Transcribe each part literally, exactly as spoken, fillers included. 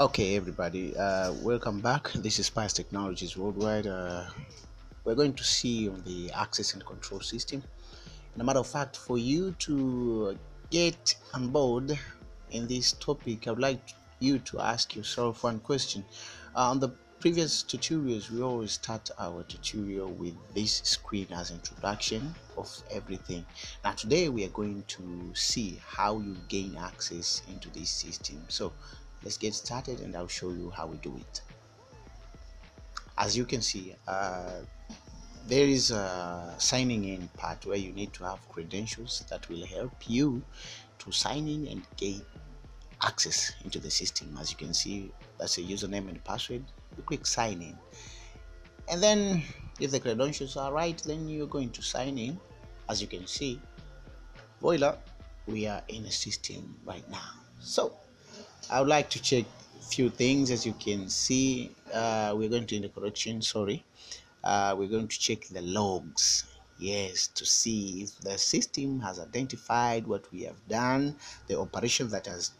Okay, everybody, uh, welcome back. This is Spice Technologies Worldwide. Uh, we're going to see on the access and control system. In a matter of fact, for you to get on board in this topic, I would like you to ask yourself one question. Uh, on the previous tutorials, we always start our tutorial with this screen as introduction of everything. Now today we are going to see how you gain access into this system. So let's get started and I'll show you how we do it. As you can see, uh, there is a signing in part where you need to have credentials that will help you to sign in and gain access into the system. As you can see, that's a username and password. You click sign in, and then if the credentials are right, then you're going to sign in. As you can see, voila, we are in a system right now. So I would like to check a few things. As you can see, uh, we're going to in the correction sorry uh, we're going to check the logs, yes, to see if the system has identified what we have done, the operation that has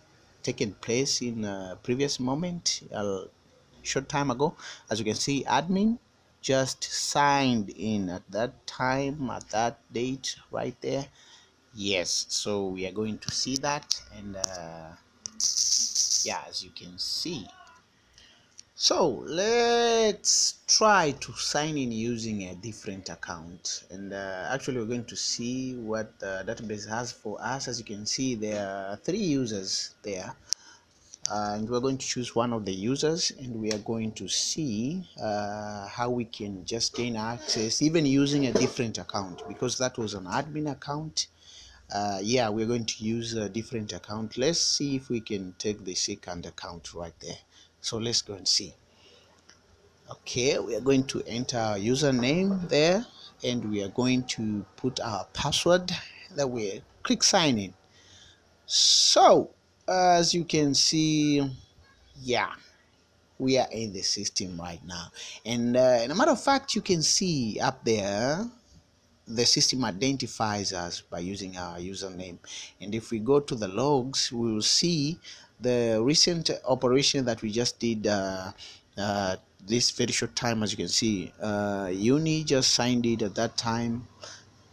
taken place in a previous moment, a short time ago. As you can see, admin just signed in at that time, at that date right there. Yes, so we are going to see that, and uh, yeah, as you can see. So let's try to sign in using a different account, and uh, actually we're going to see what the database has for us. As you can see, there are three users there, uh, and we're going to choose one of the users, and we are going to see uh, how we can just gain access even using a different account, because that was an admin account. Uh, yeah, we're going to use a different account. Let's see if we can take the second account right there. So let's go and see. Okay, we are going to enter our username there, and we are going to put our password. That way, click sign in. So as you can see, yeah, we are in the system right now, and uh, in a matter of fact, you can see up there the system identifies us by using our username. And if we go to the logs, we will see the recent operation that we just did uh, uh, this very short time. As you can see, uh, Uni just signed it at that time.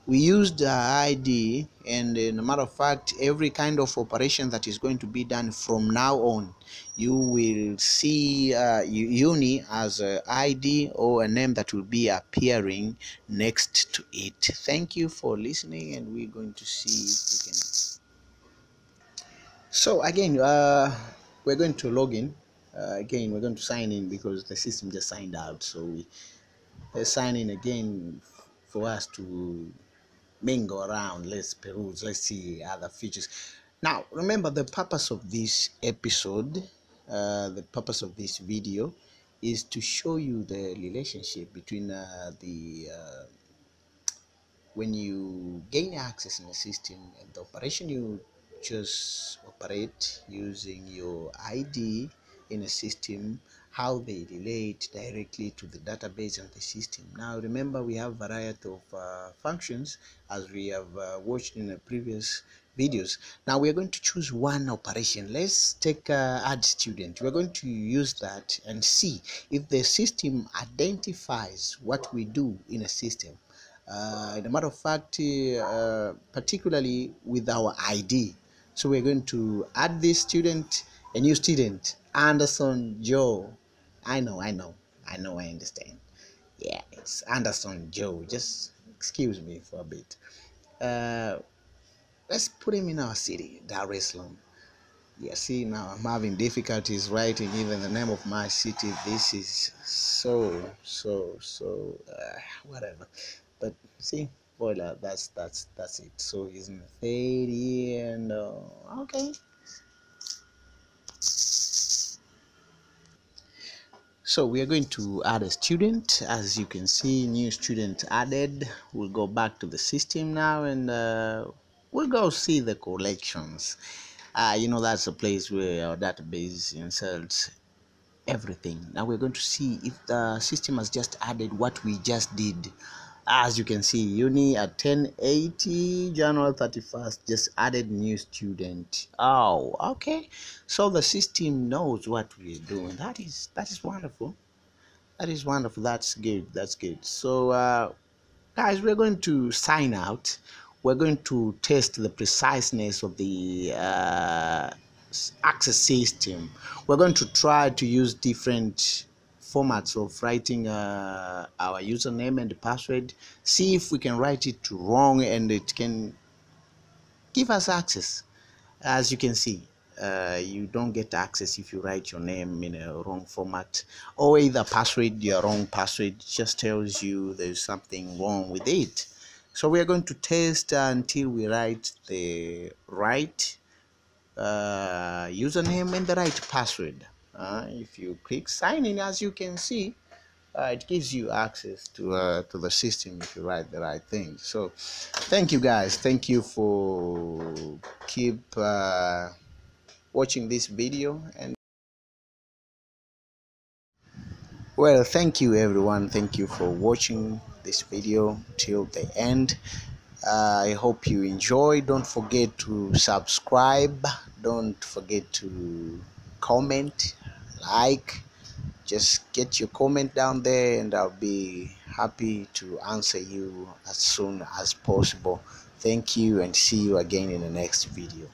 We used the I D, and in a matter of fact, every kind of operation that is going to be done from now on, you will see uh, Uni as an I D or a name that will be appearing next to it. Thank you for listening, and we're going to see if we can. So again, uh, we're going to log in. Uh, again, we're going to sign in because the system just signed out. So we let's sign in again for us to mingle around. Let's peruse, let's see other features. Now remember, the purpose of this episode, uh, the purpose of this video is to show you the relationship between uh, the uh, when you gain access in the system and the operation you just operate using your I D in a system, how they relate directly to the database and the system. Now remember, we have variety of uh, functions, as we have uh, watched in the previous videos. Now we are going to choose one operation. Let's take uh, add student. We're going to use that and see if the system identifies what we do in a system. Uh, in a matter of fact, uh, particularly with our I D. So we're going to add this student, a new student, Anderson Joe. I know, I know, I know, I understand. Yeah, it's Anderson Joe. Just excuse me for a bit. Uh, let's put him in our city, Dar es Salaam. Yeah, see, now I'm having difficulties writing even the name of my city. This is so, so, so, uh, whatever. But see, voila, that's that's that's it. So he's in thirty, and uh, okay. So we are going to add a student. As you can see, new student added. We'll go back to the system now, and uh, we'll go see the collections. Uh, you know, that's a place where our database inserts everything. Now we're going to see if the system has just added what we just did. As you can see, uni at ten eighty, January thirty-first, just added new student. Oh, okay. So the system knows what we're doing. That is that is wonderful. That is wonderful. That's good. That's good. So, uh, guys, we're going to sign out. We're going to test the preciseness of the uh, access system. We're going to try to use different formats of writing uh, our username and password, see if we can write it wrong and it can give us access. As you can see, uh, you don't get access if you write your name in a wrong format, or either password, your wrong password just tells you there's something wrong with it. So we are going to test until we write the right uh, username and the right password. Uh, if you click sign in, as you can see, uh, it gives you access to uh, to the system if you write the right thing. So thank you guys, thank you for keep uh, watching this video, and well, thank you everyone, thank you for watching this video till the end. Uh, I hope you enjoy. Don't forget to subscribe, don't forget to comment, like, just get your comment down there and I'll be happy to answer you as soon as possible. Thank you and see you again in the next video.